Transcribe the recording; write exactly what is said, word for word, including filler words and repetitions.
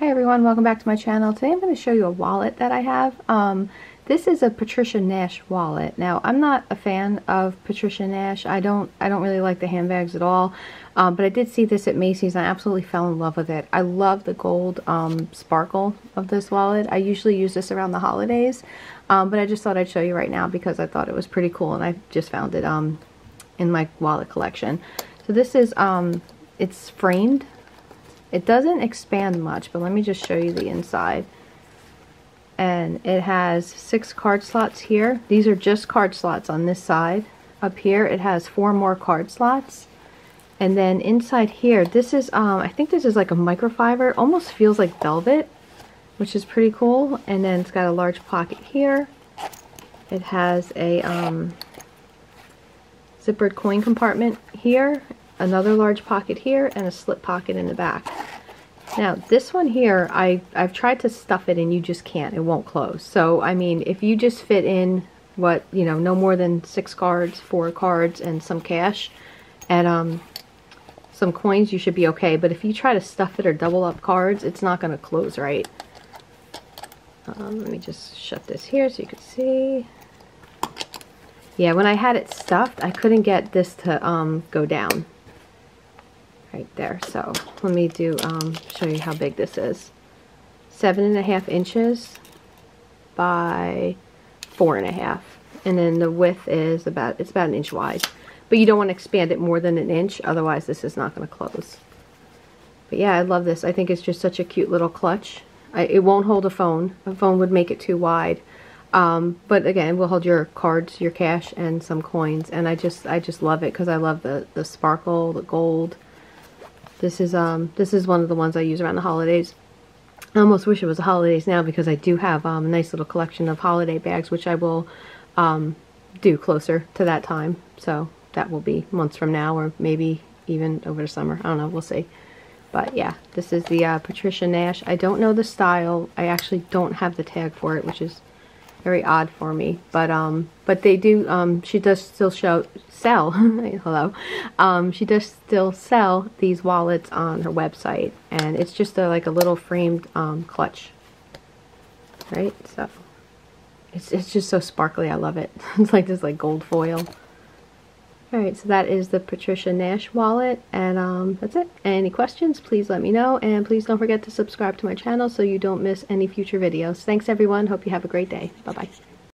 Hi everyone, welcome back to my channel. Today I'm going to show you a wallet that I have. Um, this is a Patricia Nash wallet. Now I'm not a fan of Patricia Nash. I don't I don't really like the handbags at all, um, but I did see this at Macy's and I absolutely fell in love with it. I love the gold um, sparkle of this wallet. I usually use this around the holidays, um, but I just thought I'd show you right now because I thought it was pretty cool and I just found it um, in my wallet collection. So this is, um, it's framed. It doesn't expand much, but let me just show you the inside. And it has six card slots here. These are just card slots on this side. Up here it has four more card slots. And then inside here, this is, um, I think this is like a microfiber. It almost feels like velvet, which is pretty cool. And then it's got a large pocket here. It has a um, zippered coin compartment here. Another large pocket here and a slip pocket in the back. Now this one here, I, I've tried to stuff it and you just can't, it won't close. So I mean, if you just fit in what, you know, no more than six cards, four cards and some cash and um, some coins, you should be okay. But if you try to stuff it or double up cards, it's not gonna close right. Um, let me just shut this here so you can see. Yeah, when I had it stuffed, I couldn't get this to um, go down. Right there. So let me do um, show you how big this is. Seven and a half inches by four and a half, and then the width is about it's about an inch wide. But you don't want to expand it more than an inch, otherwise this is not going to close. But yeah, I love this. I think it's just such a cute little clutch. I, it won't hold a phone. A phone would make it too wide. Um, but again, it will hold your cards, your cash, and some coins. And I just I just love it because I love the the sparkle, the gold. This is um this is one of the ones I use around the holidays. I almost wish it was the holidays now because I do have um, a nice little collection of holiday bags, which I will um, do closer to that time. So that will be months from now or maybe even over the summer. I don't know. We'll see. But yeah, this is the uh, Patricia Nash. I don't know the style. I actually don't have the tag for it, which is very odd for me. But um, but they do. Um, she does still show. sell hello um she does still sell these wallets on her website, and it's just a, like a little framed um clutch, right? So it's, it's just so sparkly. I love it. It's like this like gold foil. All right, so that is the Patricia Nash wallet, and um that's it. Any questions, please let me know, and please don't forget to subscribe to my channel so you don't miss any future videos. Thanks everyone, hope you have a great day. Bye bye.